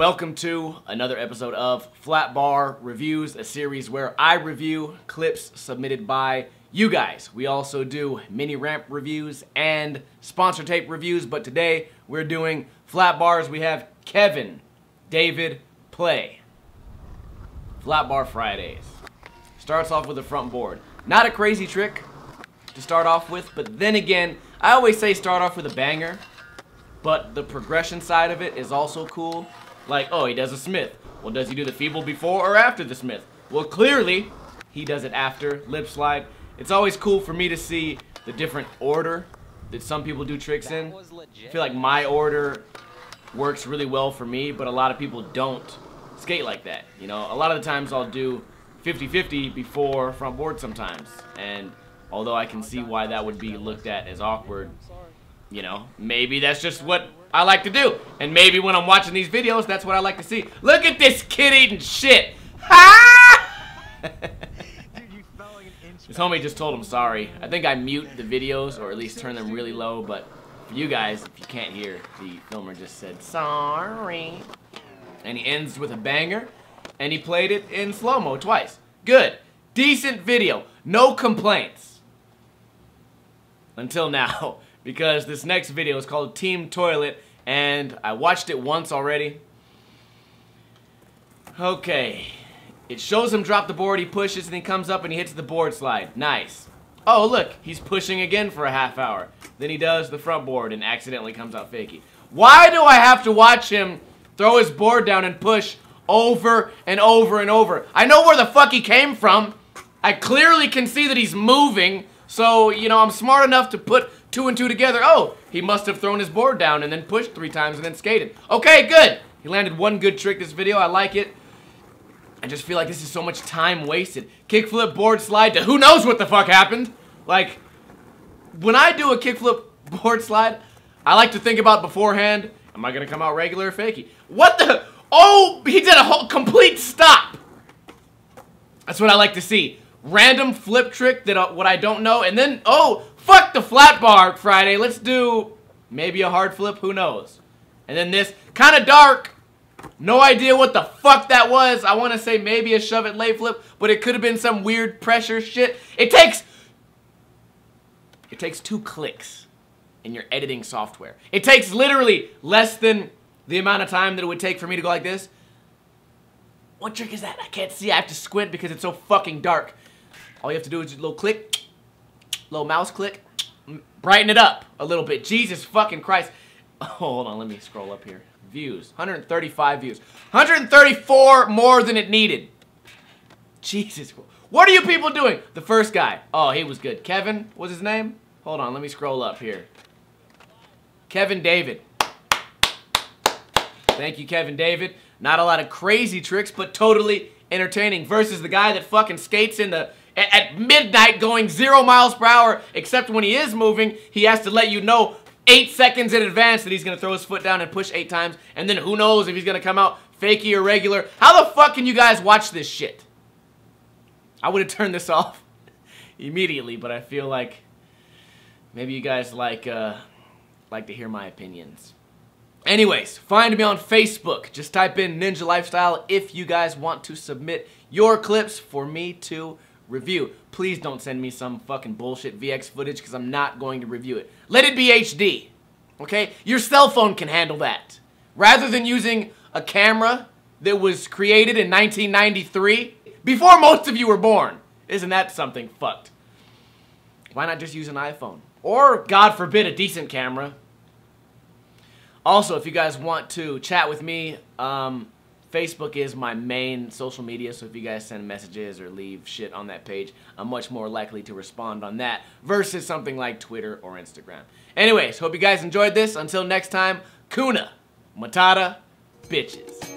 Welcome to another episode of Flat Bar Reviews, a series where I review clips submitted by you guys. We also do mini ramp reviews and sponsor tape reviews, but today we're doing flat bars. We have Kevin, David, Play. Flat Bar Fridays. Starts off with a front board. Not a crazy trick to start off with, but then again, I always say start off with a banger, but the progression side of it is also cool. Like, oh, he does a Smith. Well, does he do the feeble before or after the Smith? Well, clearly, he does it after lip slide. It's always cool for me to see the different order that some people do tricks in. I feel like my order works really well for me, but a lot of people don't skate like that. You know, a lot of the times I'll do 50-50 before front board sometimes. And although I can see why that would be looked at as awkward, you know, maybe that's just what I like to do. And maybe when I'm watching these videos, that's what I like to see. Look at this kid eating shit. Ha! His homie just told him sorry. I think I mute the videos or at least turn them really low, but for you guys, if you can't hear, the filmer just said sorry. And he ends with a banger, and he played it in slow-mo twice. Good. Decent video. No complaints. Until now. Because this next video is called Team Toilet, and I watched it once already. Okay. It shows him drop the board, he pushes, and he comes up and he hits the board slide. Nice. Oh, look, he's pushing again for a half hour. Then he does the front board and accidentally comes out fakie. Why do I have to watch him throw his board down and push over and over and over? I know where the fuck he came from. I clearly can see that he's moving. So, you know, I'm smart enough to put 2 and 2 together. Oh, he must have thrown his board down and then pushed 3 times and then skated. Okay, good. He landed one good trick this video. I like it. I just feel like this is so much time wasted. Kickflip, board slide to who knows what the fuck happened. Like, when I do a kickflip, board slide, I like to think about beforehand, am I going to come out regular or fakie? What the? Oh, he did a whole complete stop. That's what I like to see. Random flip trick that what I don't know, and then, oh, fuck the Flat Bar Friday. Let's do maybe a hard flip, who knows. And then this, kind of dark. No idea what the fuck that was. I want to say maybe a shove it lay flip, but it could have been some weird pressure shit. It takes 2 clicks in your editing software. It takes literally less than the amount of time that it would take for me to go like this. What trick is that? I can't see. I have to squint because it's so fucking dark. All you have to do is just a little click, little mouse click, brighten it up a little bit. Jesus fucking Christ. Oh, hold on, let me scroll up here. Views, 135 views. 134 more than it needed. Jesus. What are you people doing? The first guy. Oh, he was good. Kevin was his name? Hold on, let me scroll up here. Kevin David. Thank you, Kevin David. Not a lot of crazy tricks, but totally entertaining versus the guy that fucking skates in the at midnight going 0 miles per hour, except when he is moving, he has to let you know 8 seconds in advance that he's going to throw his foot down and push 8 times, and then who knows if he's going to come out fakie or regular. How the fuck can you guys watch this shit? I would have turned this off immediately, but I feel like maybe you guys like to hear my opinions. Anyways, find me on Facebook. Just type in Ninja Lifestyle if you guys want to submit your clips for me to review. Please don't send me some fucking bullshit VX footage because I'm not going to review it. Let it be HD, okay? Your cell phone can handle that. Rather than using a camera that was created in 1993, before most of you were born. Isn't that something fucked? Why not just use an iPhone? Or, God forbid, a decent camera. Also, if you guys want to chat with me, Facebook is my main social media, so if you guys send messages or leave shit on that page, I'm much more likely to respond on that versus something like Twitter or Instagram. Anyways, hope you guys enjoyed this. Until next time, Kuna Matata Bitches.